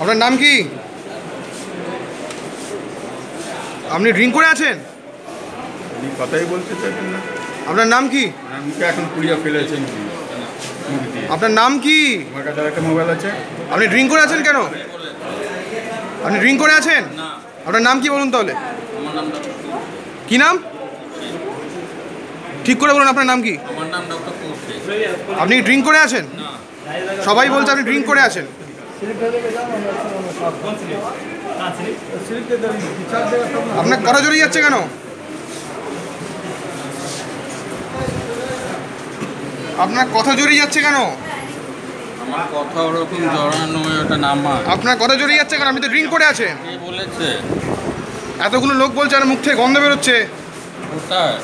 আপনার নাম কি? আপনি ড্রিঙ্ক করে আছেন? আমি কথাই বলতে চাইছেন না। আপনার নাম কি? আমাকে এখন পুড়িয়ে ফেলেছেন। আপনার নাম কি? আমার কাছে একটা মোবাইল আছে। আপনি ড্রিঙ্ক করে আছেন কেন? আপনি ড্রিঙ্ক করে আছেন? না। আপনার নাম কি বলুন তাহলে? আমার নাম কি? নাম ঠিক করে বলুন। আপনার নাম কি? আমার নাম ডক্টর কৌশিক। আপনি ড্রিঙ্ক করে আছেন? না। সবাই বলছে আপনি ড্রিঙ্ক করে আছেন। আপনার কড়া জড়িয়ে যাচ্ছে কেন? আপনার কথা জড়িয়ে যাচ্ছে কেন? আমার কথা ওরকম জড়ানো ওটা নামা। আপনার কথা জড়িয়ে যাচ্ছে কেন? আপনি তো ড্রিঙ্ক করে আছেন। কে বলেছে? এতগুলো লোক বলছে আর মুখ থেকে গন্ধ বেরোচ্ছে। কোথায়?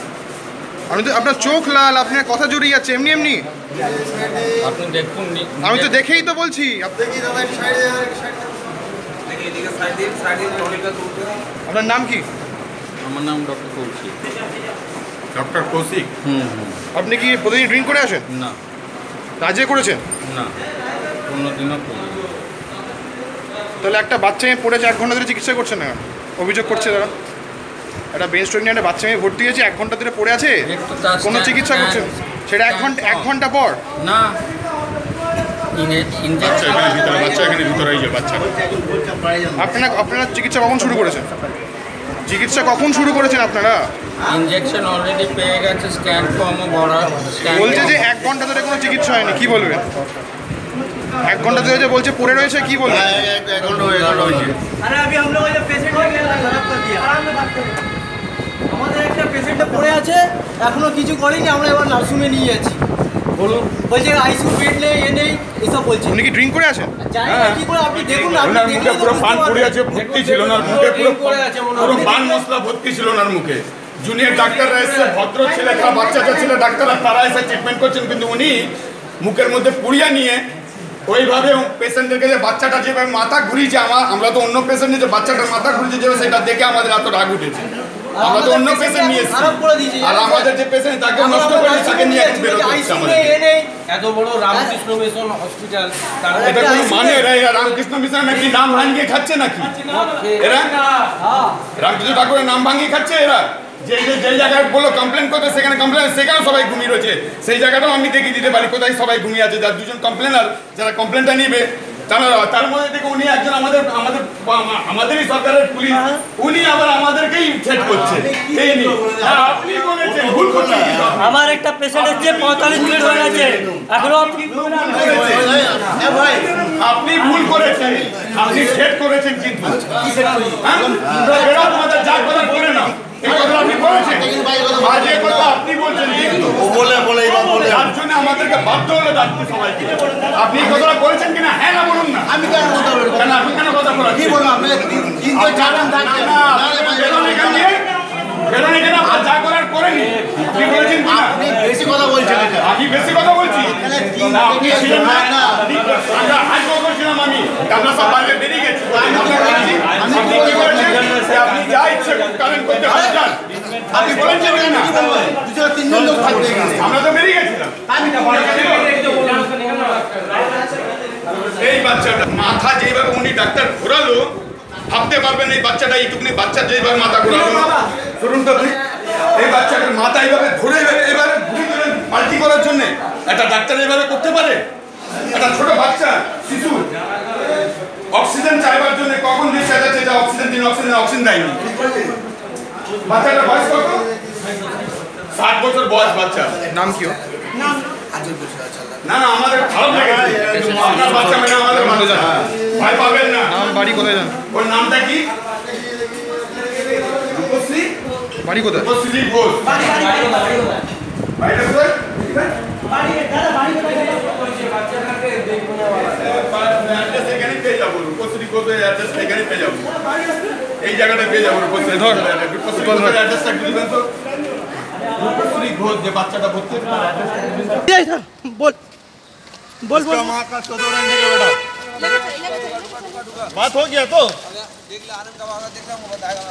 আমি তো আপনার চোখ লাল, আপনার কথা জড়িয়ে যাচ্ছে এমনি এমনি। আপনি দেখুন, আমি তো দেখেই তো বলছি। আপনার নাম কি? আমার নাম ডক্টর কৌশিক। ডক্টর কৌশিক। আপনি কি প্রতিদিন ড্রিঙ্ক করে আসেন? না। কাজে করেছেন? না, কোনোদিনও। তাহলে একটা বাচ্চা মেয়ে পড়েছে, 1 ঘন্টা ধরে চিকিৎসা করছে না, অভিযোগ করছে তারা। একটা ব্রেন স্ট্রোক নিয়ে একটা বাচ্চা মেয়ে ভর্তি হয়েছে, 1 ঘন্টা ধরে পড়ে আছে, কোনো চিকিৎসা করছে। সেটা 1 ঘন্টা পর না, আপনারা চিকিৎসা কখন শুরু করেছেন? চিকিৎসা কখন শুরু করেছেন আপনারা? ইনজেকশন অলরেডি পেয়ে গেছে, স্ক্যান ফর্মও ভরা। বলছে যে 1 ঘন্টা ধরে কোনো চিকিৎসা হয়নি। কি বলবেন? 1 ঘন্টা ধরে যে বলছে পড়ে রয়েছে, কি বলবেন? আমাদের একটা পেশেন্টটা পড়ে আছে, এখনো কিছু করেনি, আমরা এবার নার্সিংহোমে নিয়ে যাচ্ছি। বলুন, বলছে আইসিইউ বেড নেই, এ নেই, এসব বলছে। উনি কি ড্রিঙ্ক করে আছেন? জানি না কি করে। আপনি দেখুন, আপনার মুখে পুরো পান পড়ে আছে, ভর্তি ছিল না মুখে, পুরো পান মশলা ভর্তি ছিল না মুখে। জুনিয়র ডাক্তাররা এসে, ভদ্র ছেলে, তারা বাচ্চাটা ছিল ডাক্তাররা, তারা এসে ট্রিটমেন্ট করছেন, কিন্তু উনি মুখের মধ্যে পুড়িয়ে নিয়ে ওইভাবে পেশেন্টদেরকে, যে বাচ্চাটা যেভাবে মাথা ঘুরিয়েছে, আমরা তো অন্য পেশেন্ট নিয়ে যে বাচ্চাটার মাথা ঘুরিয়েছে যেভাবে, সেটা দেখে আমাদের এত রাগ উঠেছে। আমরা তো অন্য পেশেন্ট নিয়ে এসেছি, আর আমাদের যে পেশেন্ট তাকে নষ্ট করে তাকে নিয়ে একটু বেরোতে হচ্ছে আমাদের। এত বড় রামকৃষ্ণ মিশন হসপিটাল, এটা কোনো মানে? এরা রামকৃষ্ণ মিশন নাকি নাম ভাঙিয়ে খাচ্ছে নাকি? এরা রামকৃষ্ণ ঠাকুরের নাম ভাঙিয়ে খাচ্ছে। এরা যে যে জায়গায় বললো কমপ্লেন করতে, সেখানে কমপ্লেন, সেখানে সবাই ঘুমিয়ে রয়েছে। সেই জায়গাটাও আমি দেখিয়ে দিতে পারি কোথায় সবাই ঘুমিয়ে আছে। যার 2 জন কমপ্লেনার, যারা কমপ্লেনটা নেবে, তার মধ্যে থেকে উনি একজন আমাদের আমাদের আমাদেরই সরকারের পুলিশ, উনি আবার আমাদেরকেই ছেদ করছে। আপনি বলেছেন ভুল করছেন। আমার একটা পেশেন্ট আছে, 45 মিনিট হয়ে গেছে এখনো। আপনি ভুল করেছেন, আপনি ছেদ করেছেন। কিন্তু আমাদের যা কথা বলে না, এই কথা আপনি বলেছেন, আজ এই কথা আপনি বলছেন, কিন্তু বলে বলে তার জন্য আমাদেরকে বাধ্য হলে ডাকতে সবাইকে। আপনি এই কথাটা বলেছেন কিনা? হ্যাঁ না বলুন না। আমি কেন কথা বলবো? কেন আপনি কেন কথা বলেন? কি বলবো? আপনি 3-4 জন থাকবেন না, বেরোন এখান থেকে, বেরোন এখানে। আপনার যা করার করেনি। আপনি বলেছেন কিনা? আপনি বেশি কথা বলছেন। আমি বেশি কথা বলছি না, আপনি ছিলেন না। আমরা আজ বলছিলাম, আমি আমরা সব বাইরে বেরিয়ে গেছি। আপনি কি বলেছেন? আপনি যা ইচ্ছে করেন করতে পারেন। আপনি বলেছেন কিনা? 2-3 জন লোক থাকবে এখানে। আমরা তো বেরিয়ে গেছিলাম। এই বাচ্চাটা মাথা যেভাবে উনি ডাক্তার ঘোরালো, ভাবতে পারবেন। এই বাচ্চাটা এইটুকুনি বাচ্চা যেভাবে মাথা ঘোরালো, শুনুন তো। এই বাচ্চাটার মাথা এইভাবে ঘুরে এভাবে ঘুরে ধরে পাল্টি করার জন্য একটা ডাক্তার এইভাবে করতে পারে? একটা ছোট বাচ্চা, শিশু, অক্সিজেন চাইবার জন্য কখন যে চেঁচাচ্ছে, যা অক্সিজেন দিন, অক্সিজেন অক্সিজেন দেয়নি। বাচ্চাটার বয়স কত? 60 বছর বয়স বাচ্চা। নাম কি? না না, আমাদের খারাপ লেগেছে আপনার বাচ্চা মেয়ে। আমাদের ভালো জানা ভাই পাবেন না। নাম বাড়ি কোথায় জানো? ওর নামটা কি? রূপশ্রী। বাড়ি কোথায়? রূপশ্রী ঘোষ। বাড়ি কোথায়? বাড়ি কোথায়? বাড়ি দাদা বাড়ি কোথায়? বাচ্চাটাকে দেখবো না, অ্যাড্রেস এখানে পেয়ে যাবো। রূপশ্রী ঘোষের অ্যাড্রেস এখানে পেয়ে যাবো, এই জায়গাটা পেয়ে যাবো। রূপশ্রী ধর রূপশ্রী ঘোষের অ্যাড্রেসটা একটু দিবেন তো। बात हो गया तो देख ला, आनंद का बताएगा।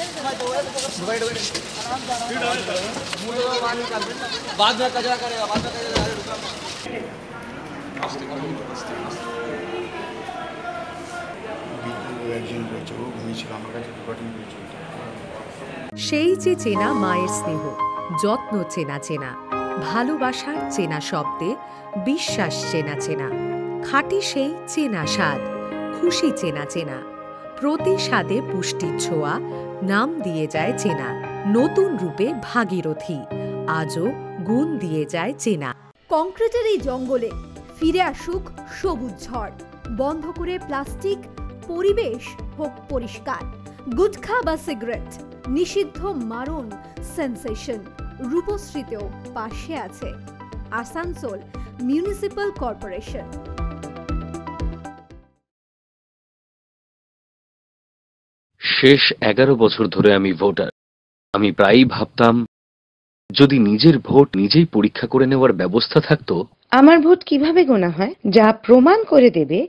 बाद में कचरा करेगा, बाद में সেই যে চেনা মায়ের স্নেহ, যত্ন চেনা চেনা, ভালোবাসার চেনা শব্দে, বিশ্বাস চেনা চেনা, খাঁটি সেই চেনা স্বাদ, খুশি চেনা চেনা, প্রতি স্বাদে পুষ্টির ছোঁয়া, নাম দিয়ে যায় চেনা, নতুন রূপে ভাগীরথী, আজও গুণ দিয়ে যায় চেনা। কংক্রিটের এই জঙ্গলে ফিরে আসুক সবুজ ঝড়, বন্ধ করে প্লাস্টিক, পরিবেশ হোক পরিষ্কার। গুটখা বা সিগারেট নিষিদ্ধ, মারণ সেন্সেশন রূপশ্রীতেও পাশে আছে আসানসোল মিউনিসিপাল কর্পোরেশন। শেষ 11 বছর ধরে আমি ভোটার। আমি প্রায়ই ভাবতাম যদি নিজের ভোট নিজেই পরীক্ষা করে নেওয়ার ব্যবস্থা থাকতো। আমার ভোট কিভাবে গোনা হয় যা প্রমাণ করে দেবে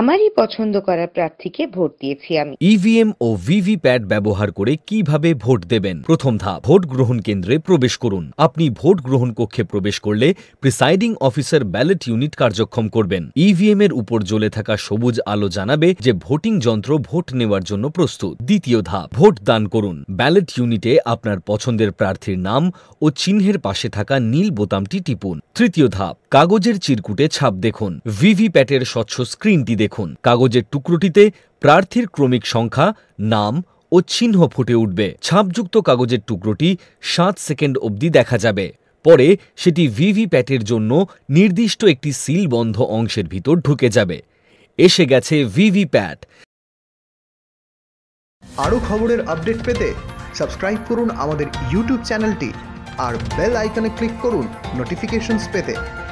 আমারই পছন্দ করা প্রার্থীকে ভোট দিয়েছি আমি। ইভিএম ও ভিভিপ্যাট ব্যবহার করে কিভাবে ভোট দেবেন? প্রথম ধাপ, ভোট গ্রহণ কেন্দ্রে প্রবেশ করুন। আপনি ভোট গ্রহণ কক্ষে প্রবেশ করলে প্রিসাইডিং অফিসার ব্যালট ইউনিট কার্যক্ষম করবেন। ইভিএম এর উপর জ্বলে থাকা সবুজ আলো জানাবে যে ভোটিং যন্ত্র ভোট নেওয়ার জন্য প্রস্তুত। দ্বিতীয় ধাপ, ভোট দান করুন। ব্যালট ইউনিটে আপনার পছন্দের প্রার্থীর নাম ও চিহ্নের পাশে থাকা নীল বোতামটি টিপুন। তৃতীয় ধাপ, কাগজের চিরকুটে ছাপ দেখুন। ভিভিপ্যাটের স্বচ্ছ স্ক্রিনটি দেখুন। কাগজের টুকরোটিতে প্রার্থীর ক্রমিক সংখ্যা, নাম ও চিহ্ন ফুটে উঠবে। ছাপযুক্ত কাগজের টুকরোটি 7 সেকেন্ড অবধি দেখা যাবে। পরে সেটি ভিভিপ্যাটের জন্য নির্দিষ্ট একটি সিলবন্ধ অংশের ভিতর ঢুকে যাবে। এসে গেছে ভিভিপ্যাট। আরও খবরের আপডেট পেতে সাবস্ক্রাইব করুন আমাদের ইউটিউব চ্যানেলটি আর বেল আইকনে ক্লিক করুন নোটিফিকেশনস পেতে।